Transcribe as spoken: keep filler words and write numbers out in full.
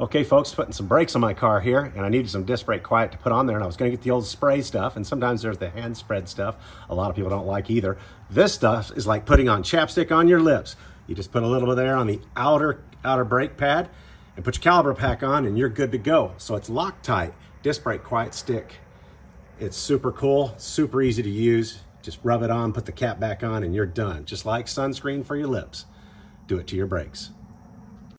Okay folks, putting some brakes on my car here, and I needed some disc brake quiet to put on there, and I was gonna get the old spray stuff, and sometimes there's the hand spread stuff. A lot of people don't like either. This stuff is like putting on chapstick on your lips. You just put a little bit there on the outer, outer brake pad and put your caliper pack on and you're good to go. So it's Loctite disc brake quiet stick. It's super cool, super easy to use. Just rub it on, put the cap back on, and you're done. Just like sunscreen for your lips. Do it to your brakes.